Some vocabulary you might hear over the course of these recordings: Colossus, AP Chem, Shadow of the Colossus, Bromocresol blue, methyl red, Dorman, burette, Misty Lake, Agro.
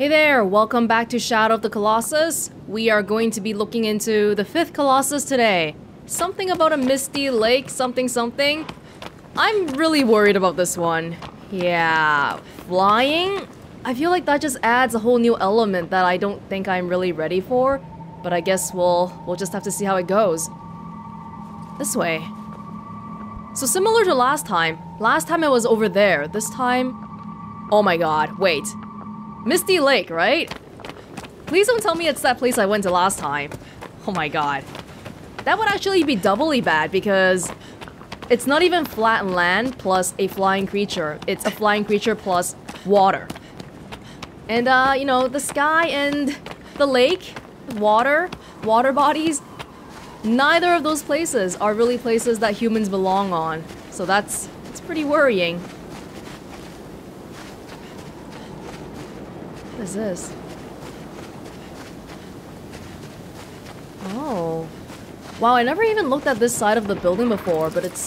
Hey there, welcome back to Shadow of the Colossus. We are going to be looking into the 5th Colossus today. Something about a Misty Lake, something. I'm really worried about this one. Yeah, flying? I feel like that just adds a whole new element that I don't think I'm really ready for. But I guess we'll just have to see how it goes. This way. So similar to last time it was over there. This time, oh my god, wait. Misty Lake, right? Please don't tell me it's that place I went to last time. Oh my god. That would actually be doubly bad because it's not even flat land plus a flying creature. It's a flying creature plus water. And you know, the sky and the lake, water bodies, neither of those places are really places that humans belong on. So it's pretty worrying. What is this? Oh. Wow, I never even looked at this side of the building before, but it's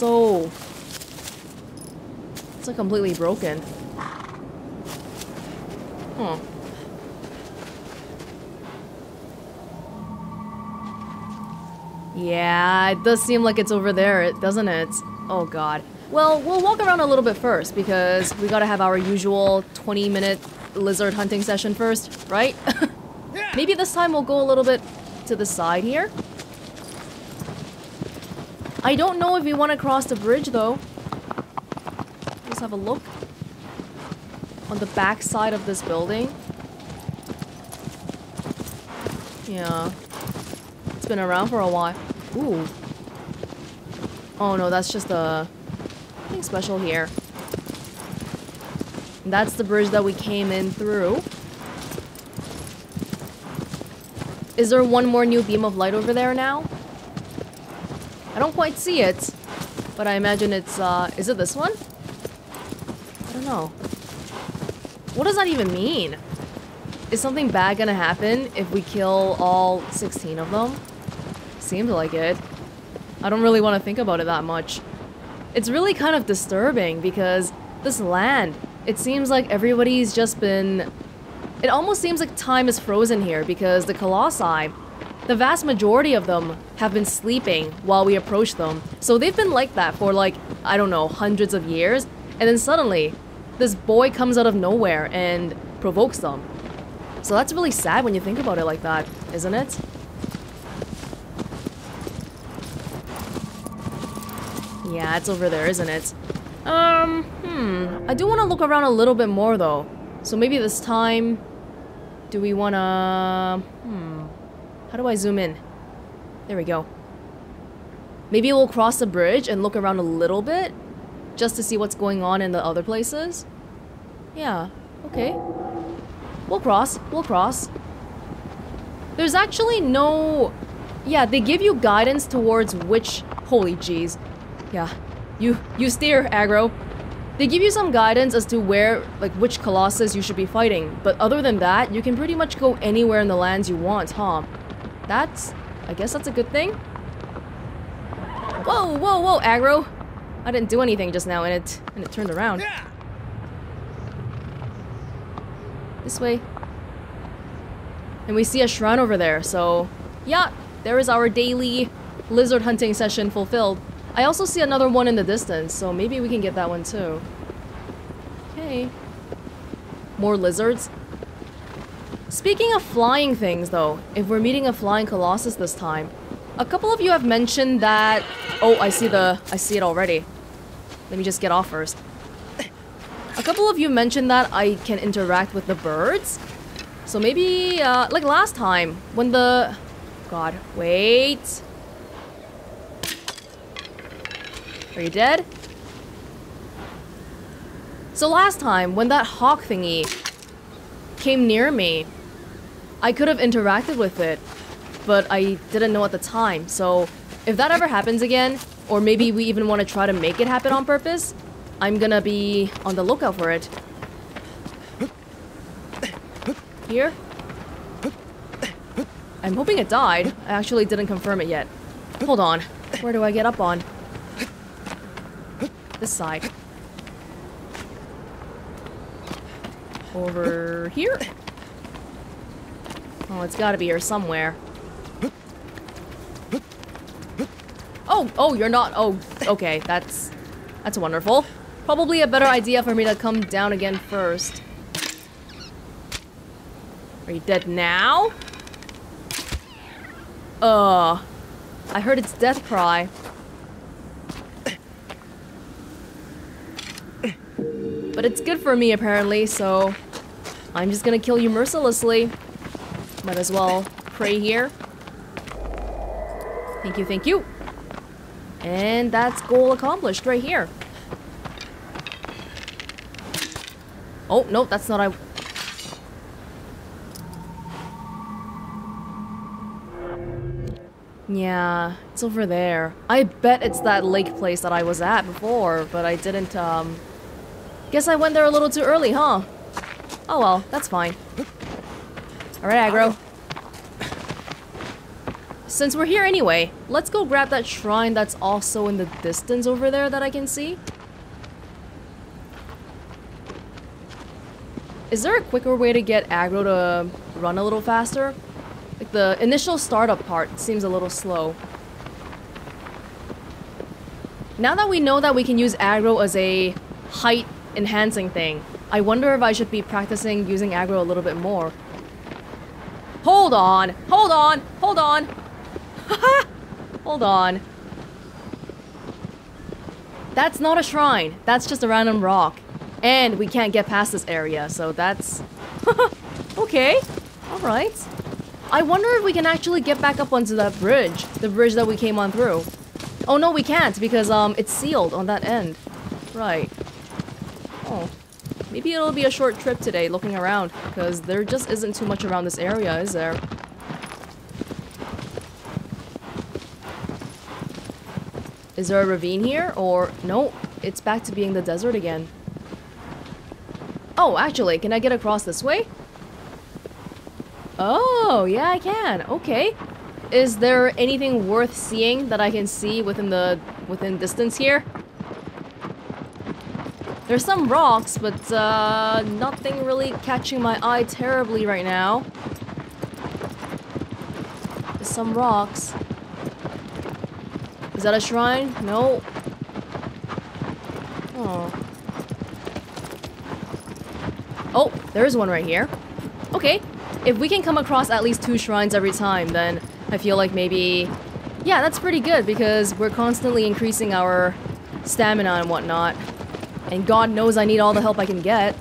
like completely broken. Huh. Yeah, it does seem like it's over there, doesn't it? Oh god. Well, we'll walk around a little bit first because we gotta have our usual 20-minute lizard hunting session first, right? Maybe this time we'll go a little bit to the side here. I don't know if we want to cross the bridge though. Let's have a look on the back side of this building. Yeah. It's been around for a while. Ooh. Oh no, that's just a thing special here. That's the bridge that we came in through. Is there one more new beam of light over there now? I don't quite see it, but I imagine it's, is it this one? I don't know. What does that even mean? Is something bad gonna happen if we kill all 16 of them? Seems like it. I don't really want to think about it that much. It's really kind of disturbing because this land, it seems like everybody's just been... It almost seems like time is frozen here because the Colossi, the vast majority of them have been sleeping while we approach them. So they've been like that for like, I don't know, hundreds of years. And then suddenly, this boy comes out of nowhere and provokes them. So that's really sad when you think about it like that, isn't it? Yeah, it's over there, isn't it? I do want to look around a little bit more though. So maybe this time, do we want to... How do I zoom in? There we go. Maybe we'll cross the bridge and look around a little bit just to see what's going on in the other places. Yeah, okay. We'll cross. There's actually no... Yeah, they give you guidance towards which... Holy jeez. Yeah, you steer, Agro. They give you some guidance as to where, like, which Colossus you should be fighting. But other than that, you can pretty much go anywhere in the lands you want, huh? I guess that's a good thing. Whoa, Agro! I didn't do anything just now, and it turned around. Yeah. This way. And we see a shrine over there, so... Yeah, there is our daily lizard hunting session fulfilled. I also see another one in the distance, so maybe we can get that one too. Okay. More lizards. Speaking of flying things though, if we're meeting a flying Colossus this time, a couple of you have mentioned that... Oh, I see it already. Let me just get off first. A couple of you mentioned that I can interact with the birds. So maybe, like last time, when the... God, wait. Are you dead? So last time, when that hawk thingy came near me, I could have interacted with it, but I didn't know at the time. So if that ever happens again, or maybe we even want to try to make it happen on purpose, I'm gonna be on the lookout for it. Here? I'm hoping it died. I actually didn't confirm it yet. Hold on. Where do I get up on? This side. Over here? Oh, it's gotta be here somewhere. Oh, oh, you're not- oh, okay, that's wonderful. Probably a better idea for me to come down again first. Are you dead now? I heard its death cry. But it's good for me, apparently, so I'm just gonna kill you mercilessly. Might as well pray here. Thank you, thank you. And that's goal accomplished right here. Oh, no, that's not I... Yeah, it's over there. I bet it's that lake place that I was at before, but I didn't, guess I went there a little too early, huh? Oh well, that's fine. Alright, Agro. Since we're here anyway, let's go grab that shrine that's also in the distance over there that I can see. Is there a quicker way to get Agro to run a little faster? Like the initial startup part seems a little slow. Now that we know that we can use Agro as a height enhancing thing, I wonder if I should be practicing using Agro a little bit more. Hold on! Hold on! Hold on! Haha! Hold on. That's not a shrine. That's just a random rock. And we can't get past this area, so that's... okay. Alright. I wonder if we can actually get back up onto that bridge. The bridge that we came on through. Oh no, we can't because it's sealed on that end. Right. Oh. Maybe it'll be a short trip today looking around, because there just isn't too much around this area, is there? Is there a ravine here? Or... no, it's back to being the desert again. Oh, actually, can I get across this way? Oh, yeah, I can. Okay. Is there anything worth seeing that I can see within the... within distance here? There's some rocks, but nothing really catching my eye terribly right now. There's some rocks. Is that a shrine? No. Oh. Oh, there's one right here. Okay. If we can come across at least 2 shrines every time, then I feel like maybe... yeah, that's pretty good because we're constantly increasing our stamina and whatnot. And God knows I need all the help I can get.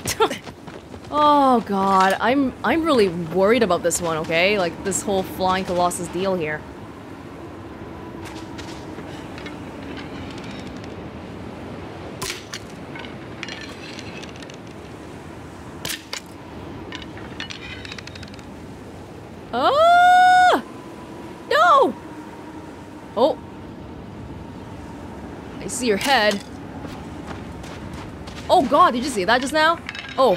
Oh God, I'm really worried about this one, okay? Like this whole flying Colossus deal here. Ah! No! Oh. I see your head. Oh God, did you see that just now? Oh,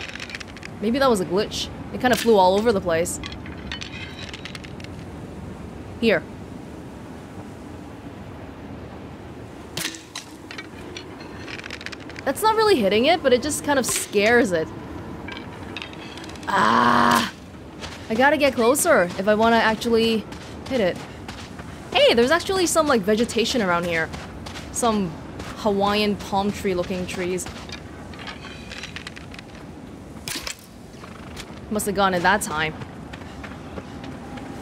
maybe that was a glitch. It kind of flew all over the place. Here. That's not really hitting it, but it just kind of scares it. Ah! I gotta get closer if I want to actually hit it. Hey, there's actually some like vegetation around here. Some Hawaiian palm tree looking trees. Must have gone at that time. It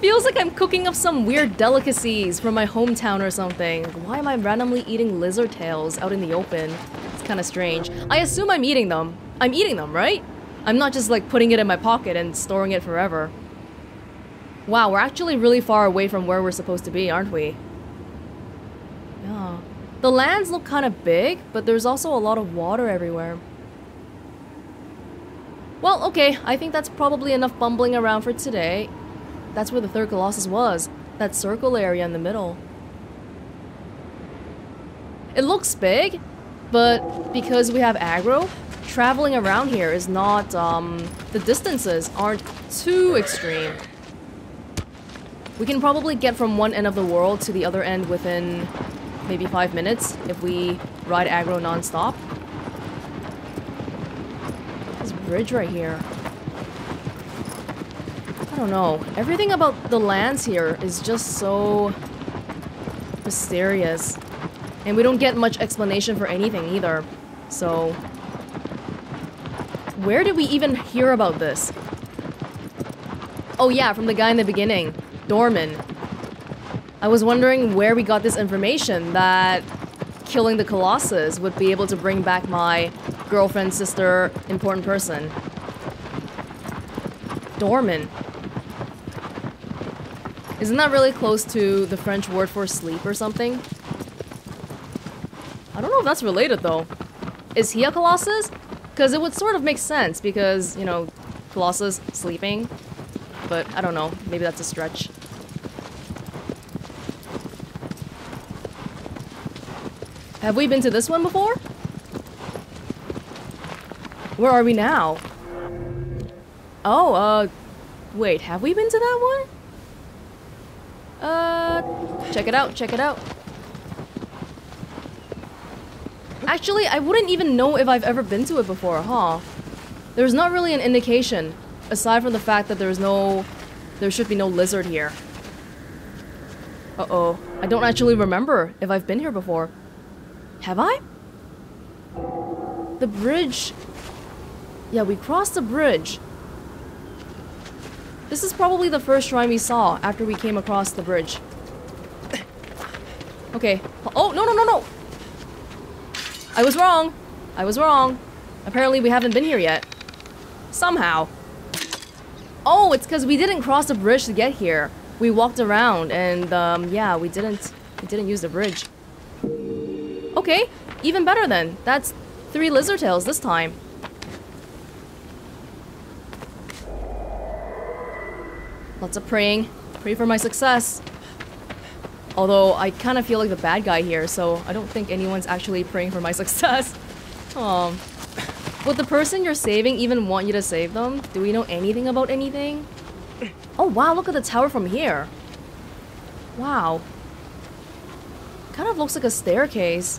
feels like I'm cooking up some weird delicacies from my hometown or something. Why am I randomly eating lizard tails out in the open? It's kind of strange. I assume I'm eating them. I'm eating them, right? I'm not just like putting it in my pocket and storing it forever. Wow, we're actually really far away from where we're supposed to be, aren't we? Yeah. The lands look kind of big, but there's also a lot of water everywhere. Well, okay, I think that's probably enough bumbling around for today. That's where the third Colossus was, that circle area in the middle. It looks big, but because we have Agro, traveling around here is not, the distances aren't too extreme. We can probably get from one end of the world to the other end within maybe 5 minutes if we ride Agro non-stop. This bridge right here. I don't know. Everything about the lands here is just so mysterious. And we don't get much explanation for anything either. So, where did we even hear about this? Oh yeah, from the guy in the beginning, Dorman. I was wondering where we got this information that killing the Colossus would be able to bring back my girlfriend, sister, important person. Dorman. Isn't that really close to the French word for sleep or something? I don't know if that's related though. Is he a Colossus? Because it would sort of make sense because, you know, Colossus sleeping. But I don't know, maybe that's a stretch. Have we been to this one before? Where are we now? Oh, wait, have we been to that one? Check it out, check it out. Actually, I wouldn't even know if I've ever been to it before, huh? There's not really an indication, aside from the fact that there should be no lizard here. Uh-oh. I don't actually remember if I've been here before. Have I? The bridge... Yeah, we crossed the bridge. This is probably the first shrine we saw after we came across the bridge. Okay. Oh, no, no, no, no! I was wrong! I was wrong. Apparently we haven't been here yet. Somehow. Oh, it's because we didn't cross the bridge to get here. We walked around and, yeah, we didn't use the bridge. Okay, even better then. That's 3 lizard tails this time. Lots of praying. Pray for my success. Although, I kind of feel like the bad guy here, so I don't think anyone's actually praying for my success. Oh. Would the person you're saving even want you to save them? Do we know anything about anything? Oh wow, look at the tower from here. Wow. Kind of looks like a staircase.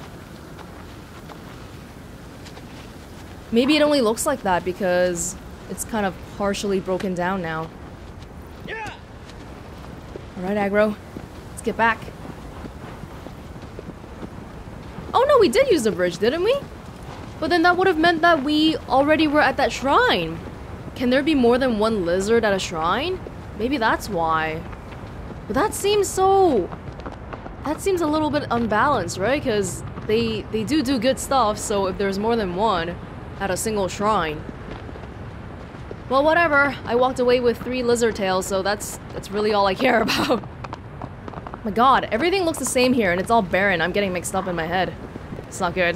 Maybe it only looks like that because it's kind of partially broken down now. Yeah. Alright, Agro. Get back. Oh no, we did use the bridge, didn't we? But then that would have meant that we already were at that shrine. Can there be more than one lizard at a shrine? Maybe that's why. But that seems so... That seems a little bit unbalanced, right? Because they do good stuff, so if there's more than one at a single shrine... Well, whatever. I walked away with 3 lizard tails, so that's really all I care about. My god, everything looks the same here and it's all barren. I'm getting mixed up in my head. It's not good.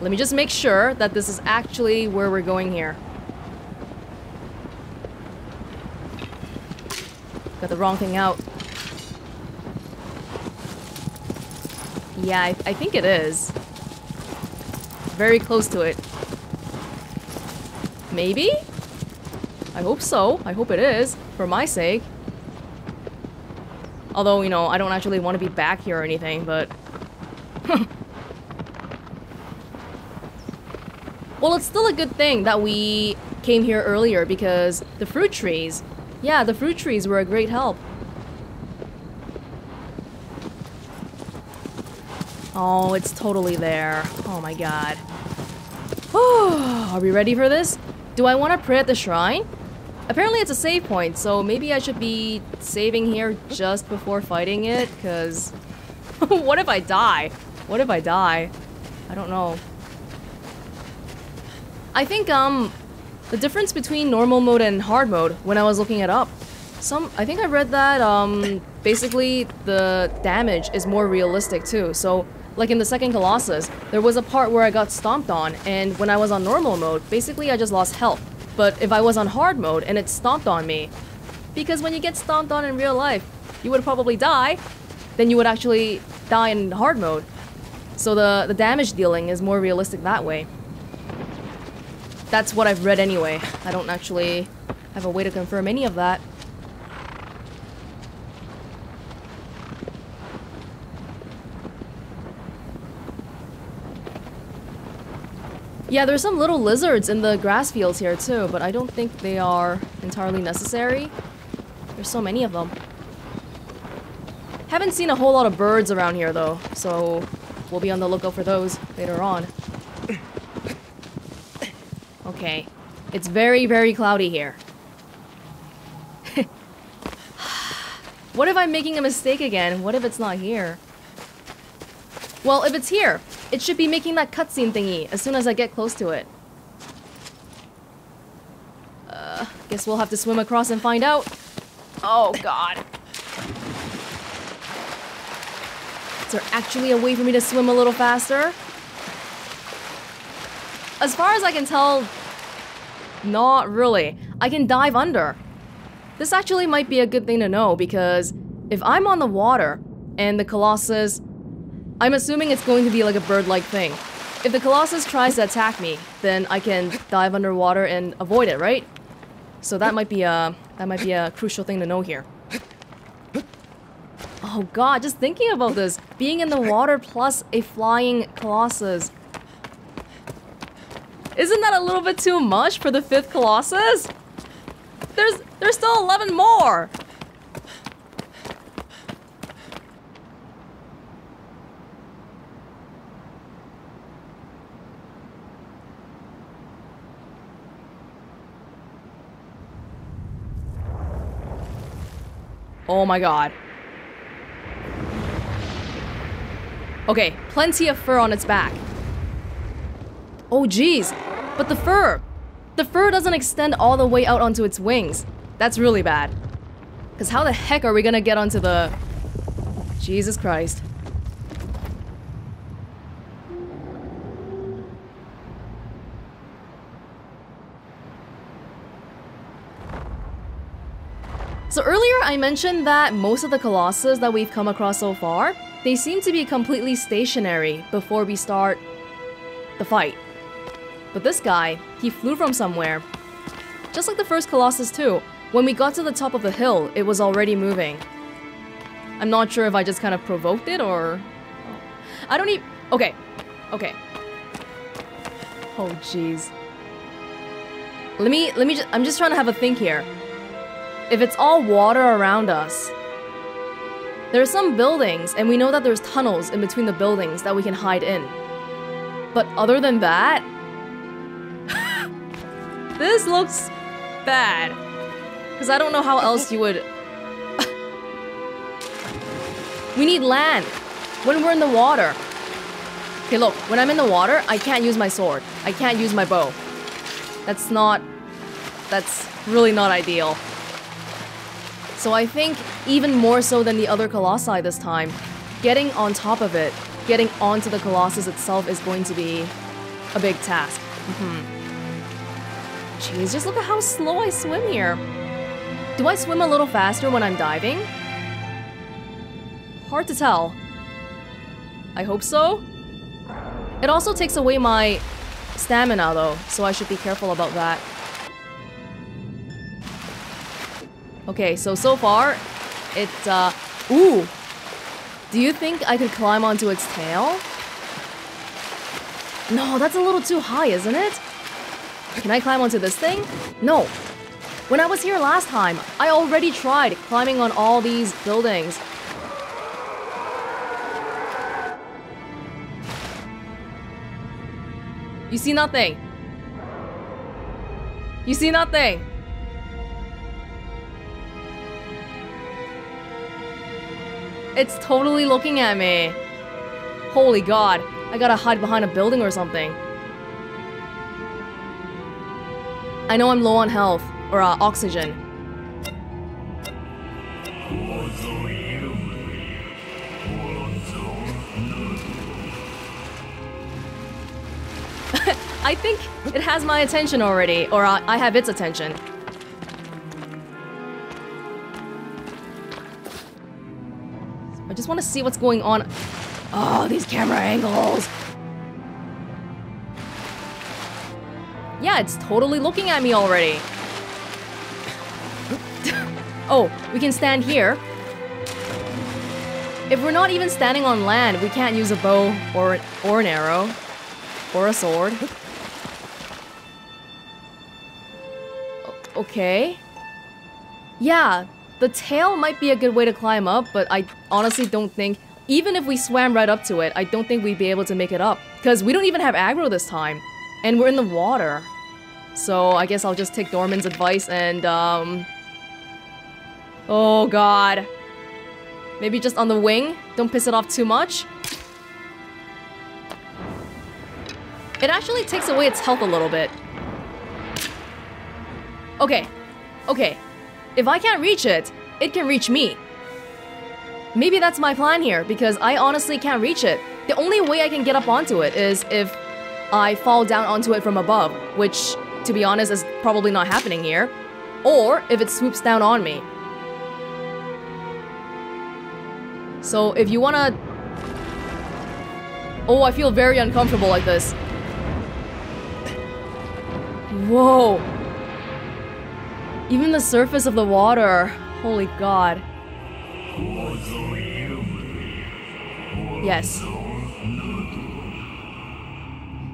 Let me just make sure that this is actually where we're going here. Got the wrong thing out. Yeah, I think it is. Very close to it. Maybe? I hope so. I hope it is. For my sake. Although, you know, I don't actually want to be back here or anything, but... Well, it's still a good thing that we came here earlier because the fruit trees... Yeah, the fruit trees were a great help. Oh, it's totally there. Oh my god. Are we ready for this? Do I want to pray at the shrine? Apparently it's a save point, so maybe I should be saving here just before fighting it, because... What if I die? What if I die? I don't know. I think, the difference between normal mode and hard mode, when I was looking it up... I think I read that, basically the damage is more realistic too, so... Like in the second Colossus, there was a part where I got stomped on, and when I was on normal mode, basically I just lost health. But if I was on hard mode and it stomped on me, because when you get stomped on in real life, you would probably die, then you would actually die in hard mode. So the damage dealing is more realistic that way. That's what I've read anyway. I don't actually have a way to confirm any of that. Yeah, there's some little lizards in the grass fields here too, but I don't think they are entirely necessary. There's so many of them. Haven't seen a whole lot of birds around here though, so we'll be on the lookout for those later on. Okay, it's very, very cloudy here. What if I'm making a mistake again? What if it's not here? Well, if it's here, it should be making that cutscene thingy as soon as I get close to it. Guess we'll have to swim across and find out. Oh god. Is there actually a way for me to swim a little faster? As far as I can tell, not really. I can dive under. This actually might be a good thing to know because if I'm on the water and the Colossus, I'm assuming it's going to be like a bird-like thing. If the Colossus tries to attack me, then I can dive underwater and avoid it, right? So that might be a crucial thing to know here. Oh god, just thinking about this. Being in the water plus a flying Colossus. Isn't that a little bit too much for the 5th Colossus? There's still 11 more! Oh my god. Okay, plenty of fur on its back. Oh geez, but the fur doesn't extend all the way out onto its wings. That's really bad. Cause how the heck are we gonna get onto the... Jesus Christ. So earlier I mentioned that most of the Colossus that we've come across so far, they seem to be completely stationary before we start the fight. But this guy, he flew from somewhere. Just like the 1st Colossus too, when we got to the top of the hill, it was already moving. I'm not sure if I just kind of provoked it or... I don't even... Okay. Okay. Oh jeez. Let me just... I'm just trying to have a think here. If it's all water around us, there are some buildings, and we know that there's tunnels in between the buildings that we can hide in. But other than that, this looks bad. Because I don't know how else you would... We need land when we're in the water. Okay, look, when I'm in the water, I can't use my sword. I can't use my bow. That's really not ideal. So I think, even more so than the other Colossi this time, getting on top of it, getting onto the Colossus itself is going to be a big task. Jeez, just look at how slow I swim here. Do I swim a little faster when I'm diving? Hard to tell. I hope so. It also takes away my stamina though, so I should be careful about that. Okay, so far, it's, ooh! Do you think I could climb onto its tail? No, that's a little too high, isn't it? Can I climb onto this thing? No. When I was here last time, I already tried climbing on all these buildings. You see nothing. You see nothing. It's totally looking at me. Holy god, I gotta hide behind a building or something. I know I'm low on health, or oxygen. I think it has my attention already, or I have its attention. I just want to see what's going on. Oh, these camera angles! Yeah, it's totally looking at me already. Oh, we can stand here. If we're not even standing on land, we can't use a bow or an arrow or a sword. Okay. Yeah, the tail might be a good way to climb up, but I honestly don't think, even if we swam right up to it, I don't think we'd be able to make it up. Because we don't even have aggro this time, and we're in the water. So I guess I'll just take Dorman's advice and, oh god. Maybe just on the wing? Don't piss it off too much? It actually takes away its health a little bit. Okay. Okay. If I can't reach it, it can reach me. Maybe that's my plan here, because I honestly can't reach it. The only way I can get up onto it is if I fall down onto it from above, which, to be honest, is probably not happening here. Or if it swoops down on me. So if you wanna... Oh, I feel very uncomfortable like this. Whoa. Even the surface of the water. Holy god. Yes.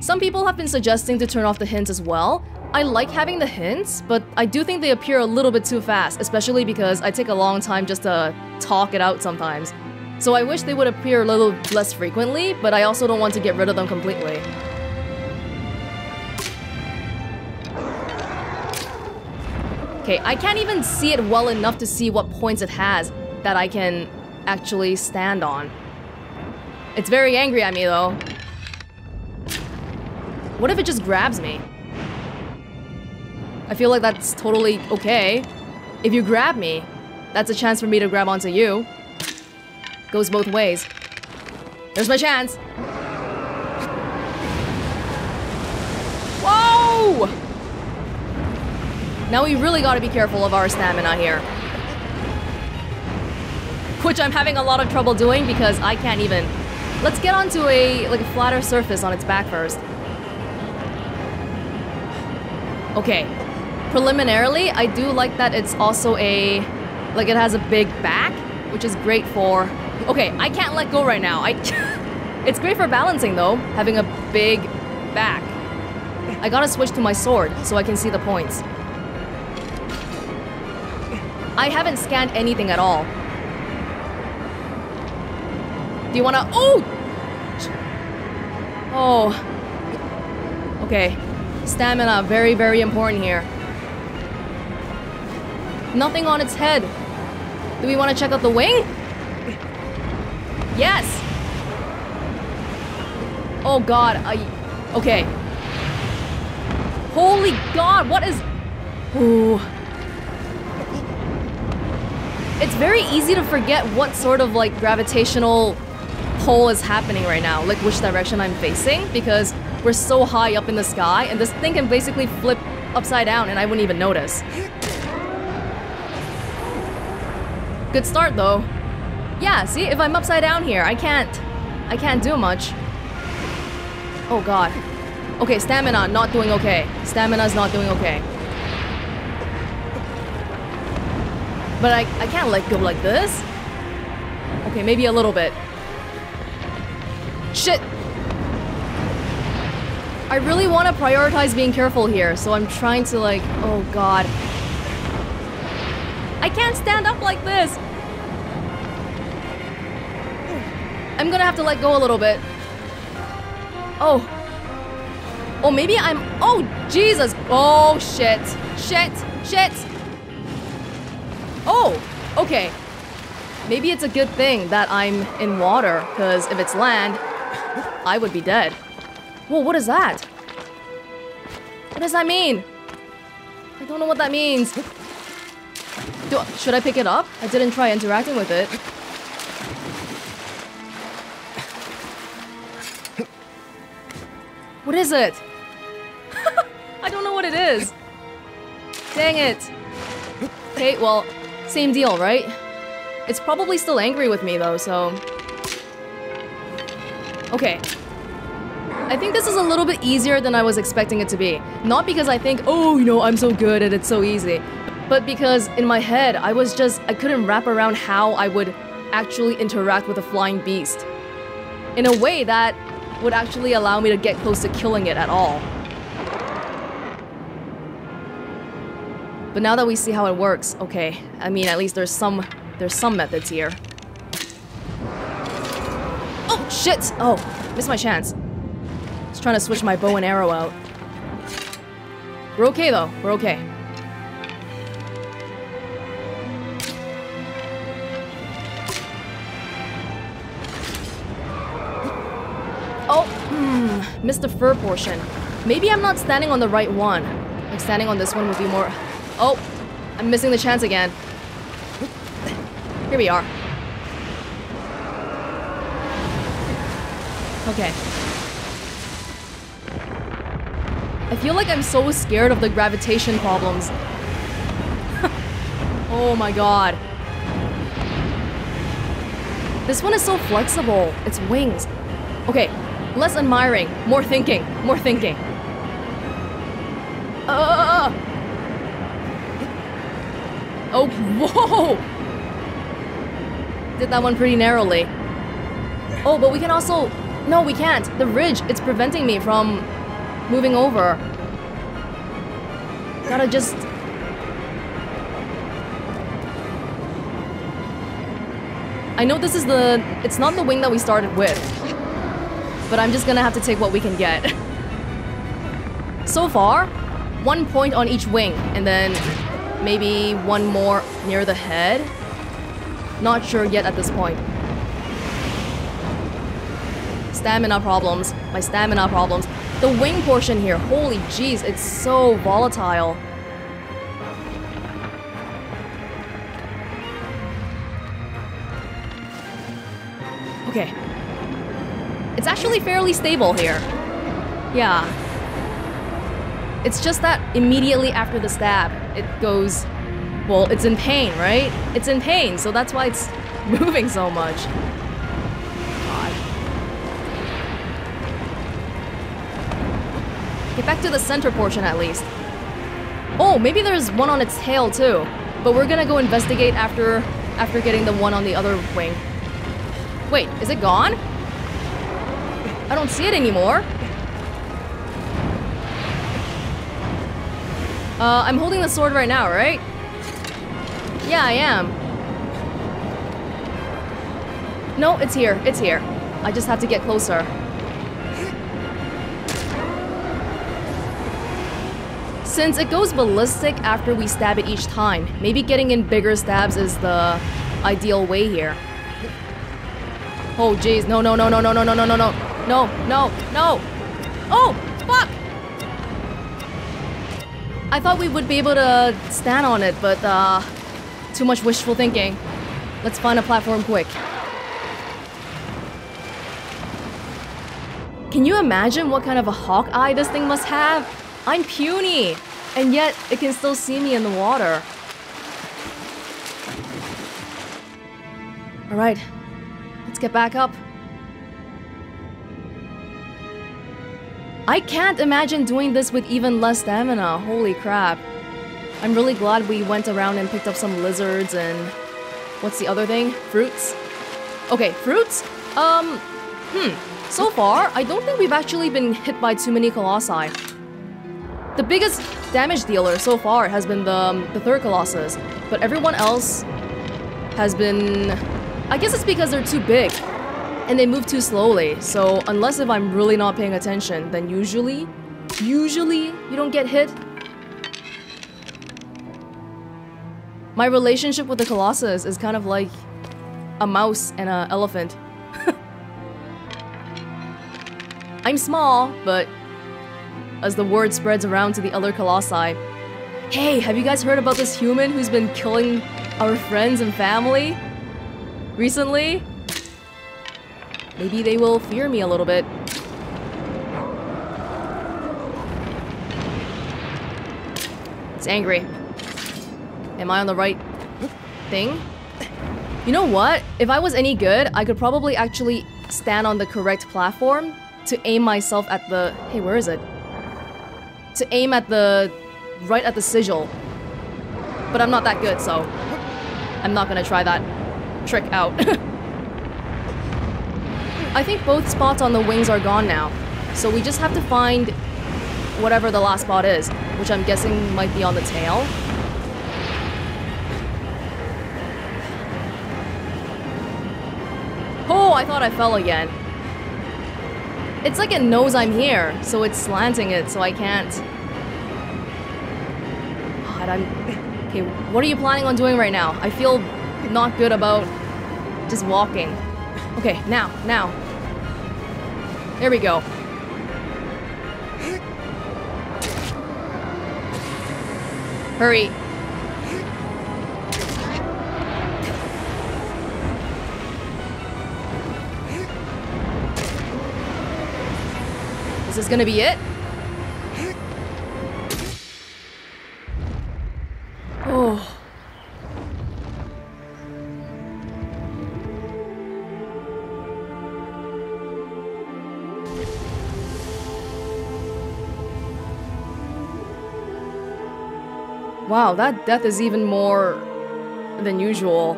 Some people have been suggesting to turn off the hints as well. I like having the hints, but I do think they appear a little bit too fast, especially because I take a long time just to talk it out sometimes. So I wish they would appear a little less frequently, but I also don't want to get rid of them completely. Okay, I can't even see it well enough to see what points it has that I can actually stand on. It's very angry at me, though. What if it just grabs me? I feel like that's totally okay. If you grab me, that's a chance for me to grab onto you. Goes both ways. There's my chance! Whoa! Now we really gotta be careful of our stamina here. Which I'm having a lot of trouble doing because I can't even... Let's get onto a, like, a flatter surface on its back first. Okay. Preliminarily, I do like that it's also a... Like, it has a big back, which is great for... Okay, I can't let go right now. It's great for balancing, though, having a big back. I gotta switch to my sword so I can see the points. I haven't scanned anything at all. Do you wanna... Oh! Oh. Okay. Stamina, very, very important here. Nothing on its head. Do we want to check out the wing? Yes! Oh god, okay. Holy god, what is... Ooh. It's very easy to forget what sort of, like, gravitational pull is happening right now. Like, which direction I'm facing, because... We're so high up in the sky, and this thing can basically flip upside down, and I wouldn't even notice. Good start, though. Yeah, see, if I'm upside down here, I can't do much. Oh god. Okay, stamina not doing okay. Stamina's not doing okay. But I can't let go like this. Okay, maybe a little bit. Shit. I really want to prioritize being careful here, so I'm trying to, like... Oh, god. I can't stand up like this! I'm gonna have to let go a little bit. Oh. Oh, maybe I'm... Oh, Jesus! Oh, shit. Shit. Shit! Oh! Okay. Maybe it's a good thing that I'm in water, because if it's land, I would be dead. Whoa, what is that? What does that mean? I don't know what that means. Should I pick it up? I didn't try interacting with it. What is it? I don't know what it is. Dang it. Okay, well, same deal, right? It's probably still angry with me, though, so... Okay. I think this is a little bit easier than I was expecting it to be. Not because I think, oh, you know, I'm so good and it's so easy. But because in my head, I couldn't wrap around how I would actually interact with a flying beast in a way that would actually allow me to get close to killing it at all. But now that we see how it works, okay, I mean, at least there's some methods here. Oh, shit! Oh, missed my chance. Just trying to switch my bow and arrow out. We're okay, though. We're okay. Oh, missed the fur portion. Maybe I'm not standing on the right one. Like, standing on this one would be more... Oh, I'm missing the chance again. Here we are. Okay. I feel like I'm so scared of the gravitation problems. Oh my god. This one is so flexible. Its wings. Okay, less admiring, more thinking, more thinking. Oh, whoa! Did that one pretty narrowly. Oh, but we can also... No, we can't. The ridge, it's preventing me from moving over. Gotta just... I know this is the... It's not the wing that we started with. But I'm just gonna have to take what we can get. So far, 1 point on each wing, and then... Maybe one more near the head? Not sure yet at this point. Stamina problems. My stamina problems. The wing portion here, holy jeez, it's so volatile. Okay. It's actually fairly stable here. Yeah. It's just that immediately after the stab, it goes... Well, it's in pain, right? It's in pain, so that's why it's moving so much. God. Get back to the center portion, at least. Oh, maybe there's one on its tail, too. But we're gonna go investigate after getting the one on the other wing. Wait, is it gone? I don't see it anymore. I'm holding the sword right now, right? Yeah, I am. No, it's here. It's here. I just have to get closer. Since it goes ballistic after we stab it each time, maybe getting in bigger stabs is the ideal way here. Oh, jeez. No, no, no, no, no, no, no, no, no, no. No, no, no. Oh! I thought we would be able to stand on it, but too much wishful thinking. Let's find a platform quick. Can you imagine what kind of a hawk eye this thing must have? I'm puny, and yet it can still see me in the water. All right, let's get back up. I can't imagine doing this with even less stamina, holy crap. I'm really glad we went around and picked up some lizards and... What's the other thing? Fruits? Okay, fruits? So far, I don't think we've actually been hit by too many colossi. The biggest damage dealer so far has been the third colossus, but everyone else has been... I guess it's because they're too big. And they move too slowly, so unless if I'm really not paying attention, then usually you don't get hit. My relationship with the Colossus is kind of like a mouse and an elephant. I'm small, but as the word spreads around to the other Colossi, hey, have you guys heard about this human who's been killing our friends and family recently? Maybe they will fear me a little bit. It's angry. Am I on the right thing? You know what? If I was any good, I could probably actually stand on the correct platform to aim myself at the... Hey, where is it? To aim at the... right at the sigil. but I'm not that good, so I'm not gonna try that trick out. I think both spots on the wings are gone now, so we just have to find whatever the last spot is, which I'm guessing might be on the tail. Oh, I thought I fell again. It's like it knows I'm here, so it's slanting it, so I can't. God, okay, what are you planning on doing right now? I feel not good about just walking. Okay, now. There we go. Hurry. Is this gonna be it? Oh. Wow, that death is even more than usual.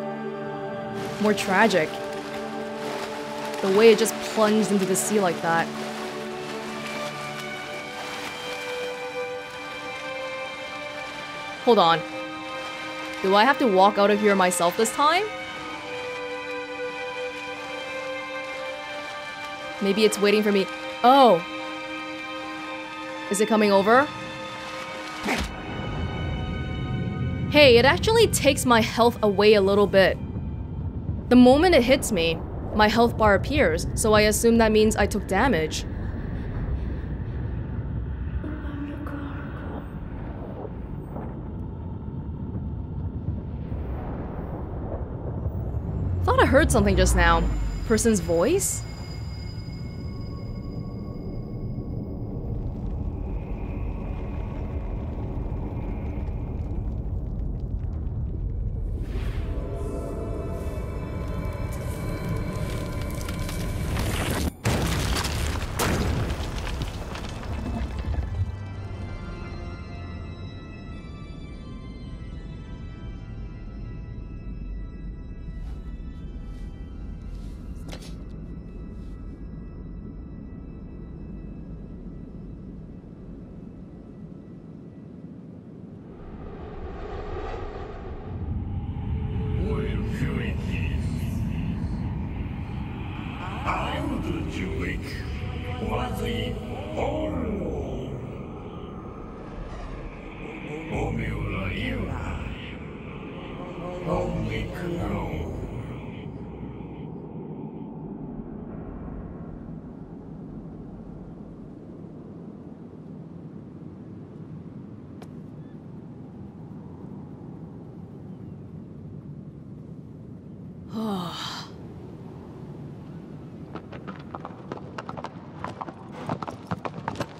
More tragic. The way it just plunged into the sea like that. Hold on. Do I have to walk out of here myself this time? Maybe it's waiting for me. Oh! Is it coming over? Hey, it actually takes my health away a little bit. The moment it hits me, my health bar appears, so I assume that means I took damage. I heard something just now. Person's voice?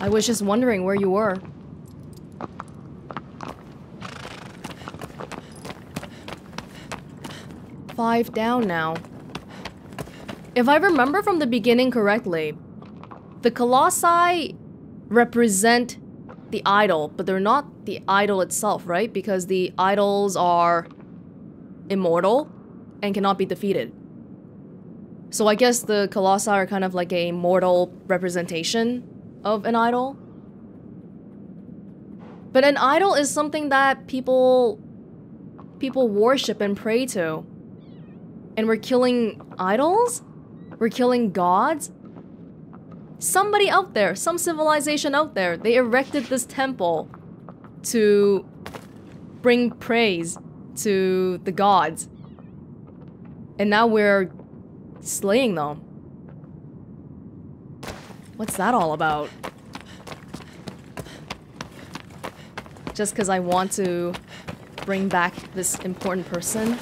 I was just wondering where you were. Five down now. If I remember from the beginning correctly, the Colossi represent the idol, but they're not the idol itself, right? Because the idols are immortal and cannot be defeated. So I guess the Colossi are kind of like a mortal representation of an idol. But an idol is something that people worship and pray to. And we're killing idols? We're killing gods? Somebody out there, some civilization out there, they erected this temple to bring praise to the gods. And now we're slaying them. What's that all about? Just because I want to bring back this important person?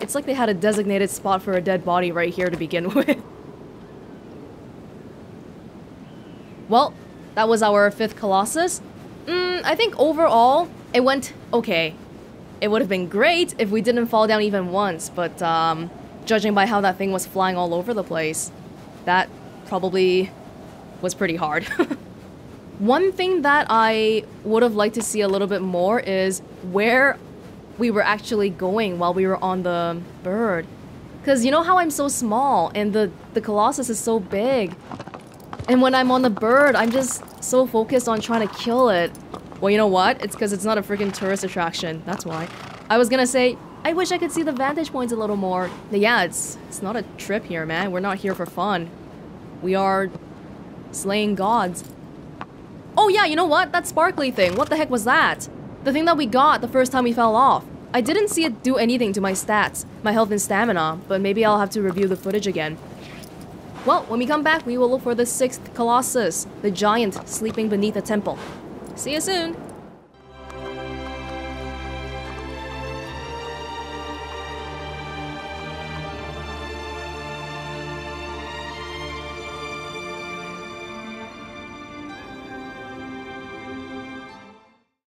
It's like they had a designated spot for a dead body right here to begin with. Well, that was our fifth Colossus. I think overall, it went okay. It would have been great if we didn't fall down even once, but judging by how that thing was flying all over the place, that probably was pretty hard. One thing that I would have liked to see a little bit more is where we were actually going while we were on the bird. Because you know how I'm so small and the Colossus is so big. And when I'm on the bird, I'm just so focused on trying to kill it. Well, you know what? It's because it's not a freaking tourist attraction. That's why. I was gonna say, I wish I could see the vantage points a little more. But yeah, it's not a trip here, man. We're not here for fun. We are slaying gods. Oh yeah, you know what? That sparkly thing. What the heck was that? The thing that we got the first time we fell off. I didn't see it do anything to my stats, my health and stamina, but maybe I'll have to review the footage again. Well, when we come back, we will look for the 6th Colossus, the giant sleeping beneath a temple. See you soon!